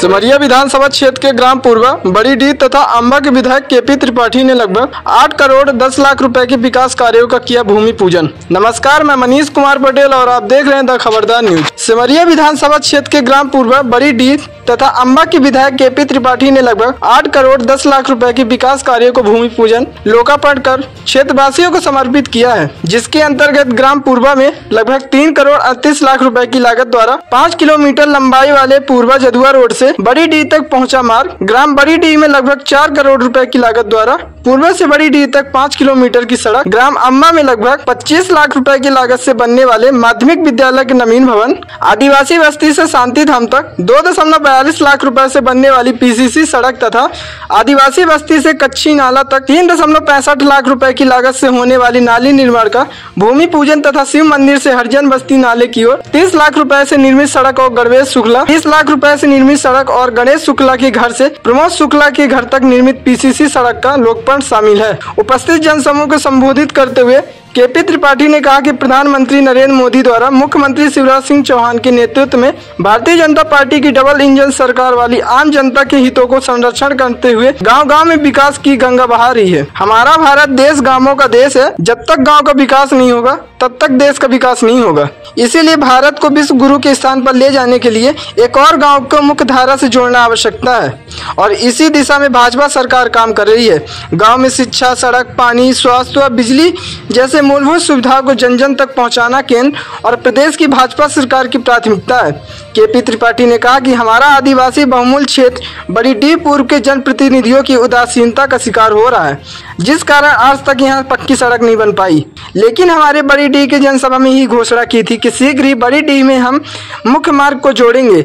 सिमरिया विधानसभा क्षेत्र के ग्राम पूर्वा, बड़ी डीह तथा अमवा के विधायक केपी त्रिपाठी ने लगभग 8 करोड़ 10 लाख रुपए के विकास कार्यों का किया भूमि पूजन। नमस्कार, मैं मनीष कुमार पटेल और आप देख रहे हैं द खबरदार न्यूज। सिमरिया विधानसभा क्षेत्र के ग्राम पूर्वा, बड़ी डीह तथा अमवा के विधायक केपी त्रिपाठी ने लगभग 8 करोड़ 10 लाख रुपए के विकास कार्यों को भूमि पूजन, लोकार्पण कर क्षेत्रवासियों को समर्पित किया है, जिसके अंतर्गत ग्राम पूर्वा में लगभग 3 करोड़ 38 लाख रुपए की लागत द्वारा 5 किलोमीटर लंबाई वाले पूर्वा जदुआ रोड से बड़ी डीह तक पहुंचा मार्ग, ग्राम बड़ी डीह में लगभग 4 करोड़ रुपए की लागत द्वारा पूर्वा से बड़ी डीह तक 5 किलोमीटर की सड़क, ग्राम अमवा में लगभग 25 लाख रुपए की लागत से बनने वाले माध्यमिक विद्यालय के नवीन भवन, आदिवासी बस्ती से शांति धाम तक 2.42 लाख रुपए से बनने वाली PCC सड़क तथा आदिवासी बस्ती से कच्ची नाला तक 3.65 लाख रुपए की लागत से होने वाली नाली निर्माण का भूमि पूजन तथा शिव मंदिर से हरिजन बस्ती नाले की ओर 30 लाख रुपए से निर्मित सड़क और गणेश शुक्ला 30 लाख रुपए से निर्मित सड़क और गणेश शुक्ला के घर से प्रमोद शुक्ला के घर तक निर्मित PCC सड़क का लोकार्पण शामिल है। उपस्थित जनसमूह को संबोधित करते हुए केपी त्रिपाठी ने कहा कि प्रधानमंत्री नरेंद्र मोदी द्वारा मुख्यमंत्री शिवराज सिंह चौहान के नेतृत्व में भारतीय जनता पार्टी की डबल इंजन सरकार वाली आम जनता के हितों को संरक्षण करते हुए गांव-गांव में विकास की गंगा बहा रही है। हमारा भारत देश गांवों का देश है। जब तक गांव का विकास नहीं होगा तब तक देश का विकास नहीं होगा। इसीलिए भारत को विश्व गुरु के स्थान पर ले जाने के लिए एक और गाँव को मुख्य धारा से जोड़ना आवश्यकता है और इसी दिशा में भाजपा सरकार काम कर रही है। गाँव में शिक्षा, सड़क, पानी, स्वास्थ्य और बिजली जैसे मूलभूत सुविधाओं को जन जन तक पहुंचाना केंद्र और प्रदेश की भाजपा सरकार की प्राथमिकता है। केपी त्रिपाठी ने कहा कि हमारा आदिवासी बहुमूल क्षेत्र बड़ी डीह पूर्व के जनप्रतिनिधियों की उदासीनता का शिकार हो रहा है, जिस कारण आज तक यहां पक्की सड़क नहीं बन पाई। लेकिन हमारे बड़ी डीह के जनसभा में ही घोषणा की थी कि शीघ्र ही बड़ी डीह में हम मुख्य मार्ग को जोड़ेंगे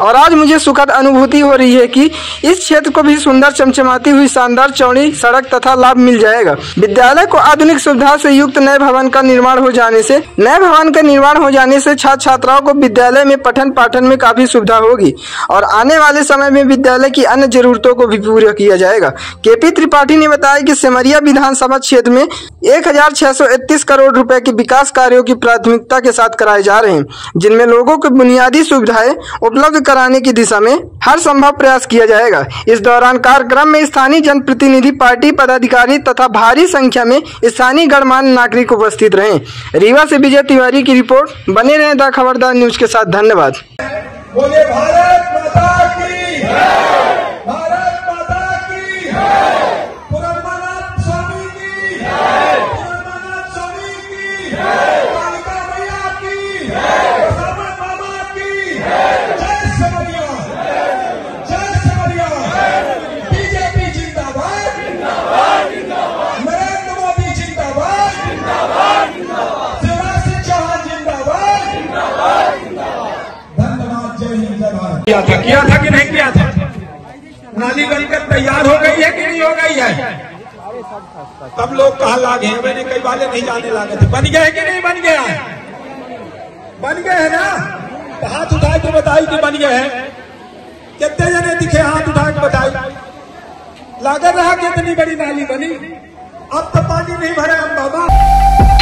और आज मुझे सुखद अनुभूति हो रही है कि इस क्षेत्र को भी सुंदर, चमचमाती हुई, शानदार, चौड़ी सड़क तथा लाभ मिल जाएगा। विद्यालय को आधुनिक सुविधा से युक्त नए भवन का निर्माण हो जाने से छात्र छात्राओं को विद्यालय में पठन पाठन में काफी सुविधा होगी और आने वाले समय में विद्यालय की अन्य जरूरतों को भी पूरा किया जाएगा। केपी त्रिपाठी ने बताया कि सिमरिया विधानसभा क्षेत्र में 1631 करोड़ रुपए के विकास कार्यों की प्राथमिकता के साथ कराए जा रहे हैं, जिनमें लोगों को बुनियादी सुविधाएं उपलब्ध कराने की दिशा में हर संभव प्रयास किया जाएगा। इस दौरान कार्यक्रम में स्थानीय जनप्रतिनिधि, पार्टी पदाधिकारी तथा भारी संख्या में स्थानीय गणमान्य नागरिक उपस्थित रहे। रीवा से विजय तिवारी की रिपोर्ट। बने रहें द खबरदार न्यूज के साथ। धन्यवाद। किया था कि नहीं किया था? नाली बनकर तैयार हो गई है कि नहीं हो गई है? तब लोग कहा लागे, मैंने कई वाले नहीं जाने लागे थे। बन गया है कि नहीं बन गया? बन गए है ना? हाथ उठा के बताई कि बन गया है। कितने जने दिखे हाथ उठा के बताई? लागत रहा कि इतनी बड़ी नाली बनी। अब तो पानी नहीं भरा हम बाबा।